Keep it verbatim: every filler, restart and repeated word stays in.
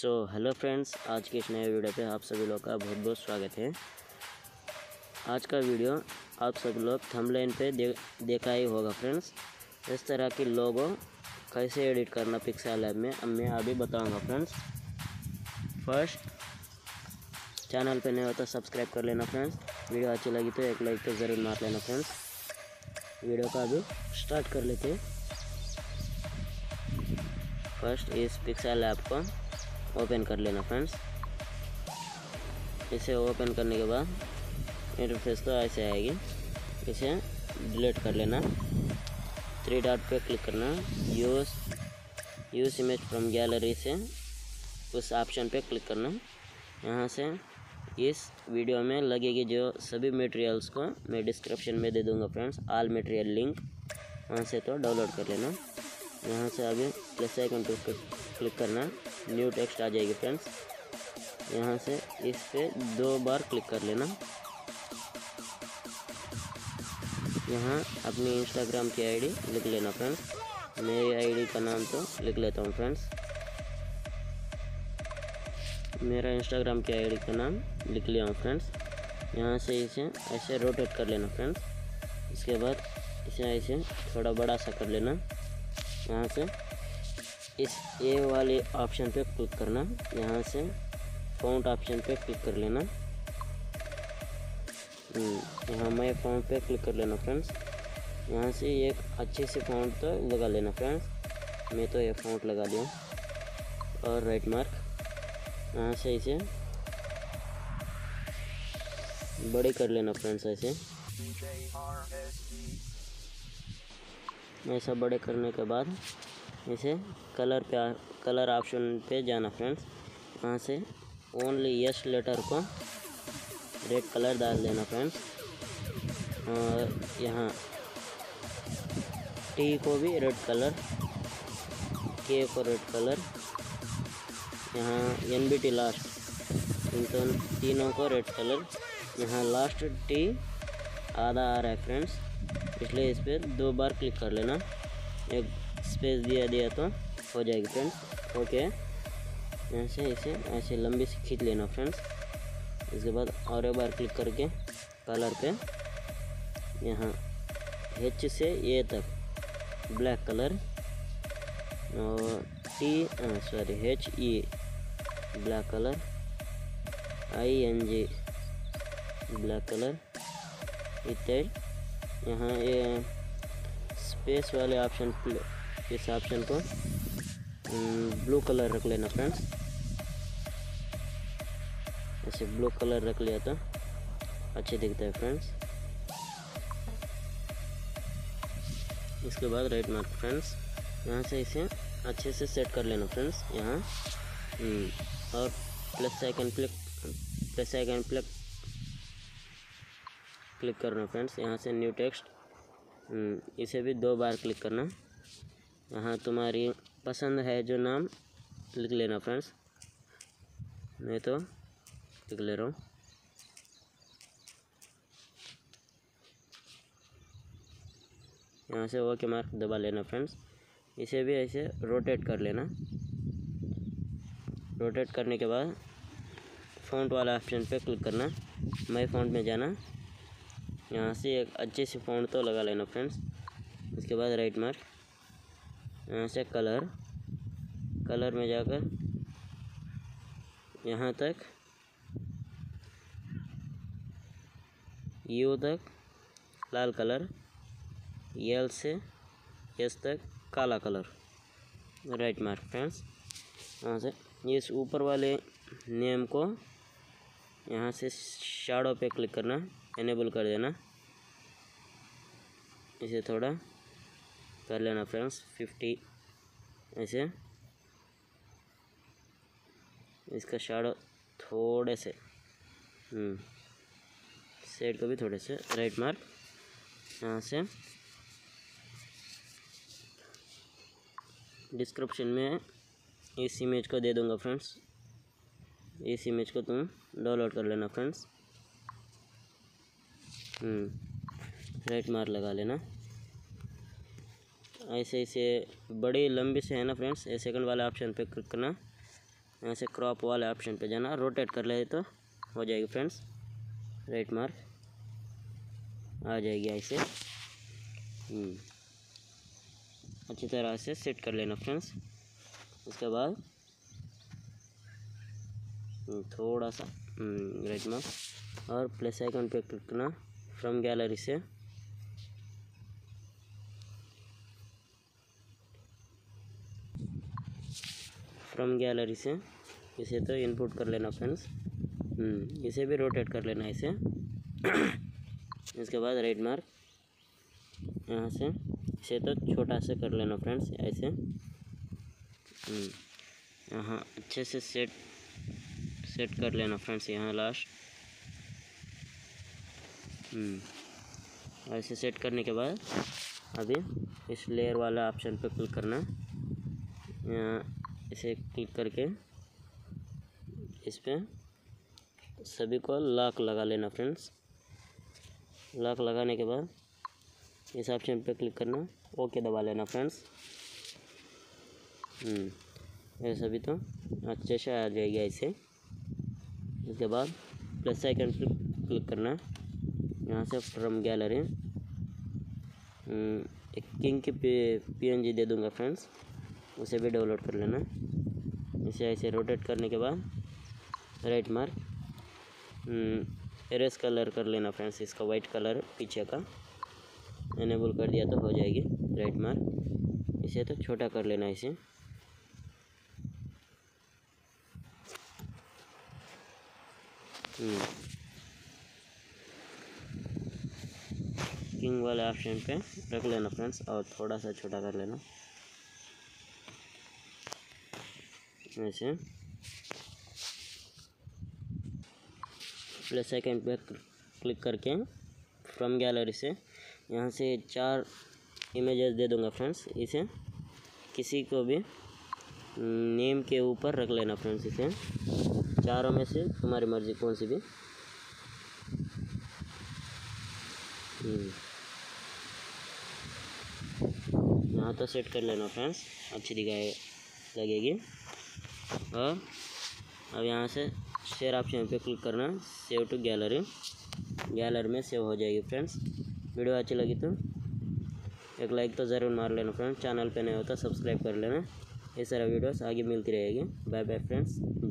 So hello friends, आज के इस नए वीडियो पे आप सभी लोग का बहुत बहुत स्वागत है। आज का वीडियो आप सब लोग थंबनेल पे दे, देखा ही होगा फ्रेंड्स। इस तरह के लोगो कैसे एडिट करना पिक्सेलैब में मैं अभी बताऊंगा फ्रेंड्स। फर्स्ट, चैनल पे नए हो तो सब्सक्राइब कर लेना फ्रेंड्स। वीडियो अच्छी लगी तो एक लाइक तो ज़रूर मार लेना फ्रेंड्स। वीडियो का अभी स्टार्ट कर लेते हैं। फर्स्ट इस पिक्सेलैब को ओपन कर लेना फ्रेंड्स। इसे ओपन करने के बाद इंटरफेस तो ऐसे आएगी, इसे डिलीट कर लेना। थ्री डॉट पे क्लिक करना, use use image from gallery से उस ऑप्शन पे क्लिक करना। यहाँ से इस वीडियो में लगेगी जो सभी मटेरियल्स को मैं डिस्क्रिप्शन में दे दूँगा फ्रेंड्स, ऑल मटेरियल लिंक, वहाँ से तो डाउनलोड कर लेना। यहाँ से आगे प्लस आइकन पे क्लिक करना, न्यू टेक्स्ट आ जाएगी फ्रेंड्स। यहाँ से इस पर दो बार क्लिक कर लेना। यहाँ अपनी इंस्टाग्राम की आईडी लिख लेना फ्रेंड्स। मेरी आईडी का नाम तो लिख लेता हूँ फ्रेंड्स। मेरा इंस्टाग्राम की आईडी का नाम लिख लिया हूँ फ्रेंड्स। यहाँ से इसे ऐसे रोटेट कर लेना फ्रेंड्स। इसके बाद इसे ऐसे थोड़ा बड़ा सा कर लेना। यहाँ से इस ए वाले ऑप्शन पे क्लिक करना, यहाँ से फॉन्ट ऑप्शन पे क्लिक कर लेना। यहाँ मैं फॉन्ट पे क्लिक कर लेना फ्रेंड्स। यहाँ से एक अच्छे से फॉन्ट तो लगा लेना फ्रेंड्स। मैं तो ये फॉन्ट लगा लिया और राइट मार्क। यहाँ से इसे बड़े कर लेना फ्रेंड्स। ऐसे ऐसा बड़े करने के बाद इसे कलर पे कलर ऑप्शन पे जाना फ्रेंड्स। वहाँ से ओनली यस लेटर को रेड कलर डाल देना फ्रेंड्स। और यहाँ टी को भी रेड कलर, के को रेड कलर, यहाँ एन बी टी लास्ट, इन तो तीनों को रेड कलर। यहाँ लास्ट टी आधा आ रहा है फ्रेंड्स, इसलिए इस पर दो बार क्लिक कर लेना। एक स्पेस दिया दिया तो हो जाएगी फ्रेंड्स। ओके, ऐसे ऐसे ऐसे लंबी से खींच लेना फ्रेंड्स। इसके बाद और एक बार क्लिक करके कलर पे यहाँ एच से ए तक ब्लैक कलर और T sorry H E black colour, I N G black colour इत्यादि। यहाँ ये स्पेस वाले ऑप्शन, इस ऑप्शन को ब्लू कलर रख लेना फ्रेंड्स। ऐसे ब्लू कलर रख लिया तो अच्छे दिखता है फ्रेंड्स। इसके बाद राइट मार्क फ्रेंड्स। यहाँ से इसे अच्छे से सेट कर लेना फ्रेंड्स। यहाँ और plus icon click plus icon click click करना फ्रेंड्स। यहाँ से न्यू टेक्स्ट, इसे भी दो बार क्लिक करना। यहाँ तुम्हारी पसंद है जो नाम लिख लेना फ्रेंड्स। मैं तो लिख ले रहा हूँ। यहाँ से ओके मार्क दबा लेना फ्रेंड्स। इसे भी ऐसे रोटेट कर लेना। रोटेट करने के बाद फ़ॉन्ट वाला ऑप्शन पे क्लिक करना, माय फ़ॉन्ट में जाना। यहाँ से एक अच्छे से फॉन्ट तो लगा लेना फ्रेंड्स। इसके बाद राइट मार्क, यहाँ से कलर कलर में जाकर यहाँ तक यू तक लाल कलर, एल से एस तक काला कलर, राइट मार्क फ्रेंड्स। यहाँ से इस ऊपर वाले नेम को यहाँ से शैडो पे क्लिक करना, एनेबल कर देना। इसे थोड़ा कर लेना फ्रेंड्स, फिफ्टी ऐसे। इसका शैडो थोड़े से सेट को भी थोड़े से राइट मार्क। यहाँ से डिस्क्रिप्शन में इस इमेज को दे दूँगा फ्रेंड्स। इस इमेज को तुम डाउनलोड कर लेना फ्रेंड्स। राइट मार्क लगा लेना। ऐसे ऐसे बड़े लंबे से है ना फ्रेंड्स, सेकंड वाला ऑप्शन पे क्लिक करना। यहाँ से क्रॉप वाले ऑप्शन पे जाना, रोटेट कर ले तो हो जाएगी फ्रेंड्स, राइट मार्क आ जाएगी ऐसे। अच्छी तरह से सेट कर लेना फ्रेंड्स। उसके बाद थोड़ा सा राइट मार्क और प्लस आइकन पे क्लिक करना फ्रॉम गैलरी से। फ्रॉम गैलरी से इसे तो इनपुट कर लेना फ्रेंड्स, इसे भी रोटेट कर लेना इसे। इसके बाद राइट मार्क यहाँ से इसे तो छोटा से कर लेना फ्रेंड्स ऐसे। यहाँ अच्छे से सेट सेट कर लेना फ्रेंड्स, यहाँ लास्ट ऐसे सेट करने के बाद अभी इस लेयर वाला ऑप्शन पे क्लिक करना। यहाँ इसे क्लिक करके इस पर सभी को लॉक लगा लेना फ्रेंड्स। लॉक लगाने के बाद इस ऑप्शन पे क्लिक करना, ओके दबा लेना फ्रेंड्स। ये सभी तो अच्छे से आ जाएगी ऐसे। इसके बाद प्लस आइकन पे क्लिक करना, यहाँ से फ्रॉम गैलरी एक किंग की पीएनजी दे दूंगा फ्रेंड्स, उसे भी डाउनलोड कर लेना। इसे ऐसे रोटेट करने के बाद राइट मार्क रेस कलर कर लेना फ्रेंड्स, इसका वाइट कलर पीछे का इनेबल कर दिया तो हो जाएगी राइट मार्क। इसे तो छोटा कर लेना इसे। किंग वाले ऑप्शन पे रख लेना फ्रेंड्स और थोड़ा सा छोटा कर लेना ऐसे। प्लस आइकन पे क्लिक करके फ्रॉम गैलरी से यहाँ से चार इमेजेस दे दूंगा फ्रेंड्स। इसे किसी को भी नेम के ऊपर रख लेना फ्रेंड्स, इसे चारों में से तुम्हारी मर्जी कौन सी भी। यहाँ तो सेट कर लेना फ्रेंड्स, अच्छी दिखाई लगेगी। और अब यहाँ से शेयर ऑप्शन पे क्लिक करना, सेव टू गैलरी, गैलरी में सेव हो जाएगी फ्रेंड्स। वीडियो अच्छी लगी तो एक लाइक तो ज़रूर मार लेना फ्रेंड्स, चैनल पे नए हो तो सब्सक्राइब कर लेना। ये सारा वीडियोस आगे मिलती रहेगी। Bye bye friends.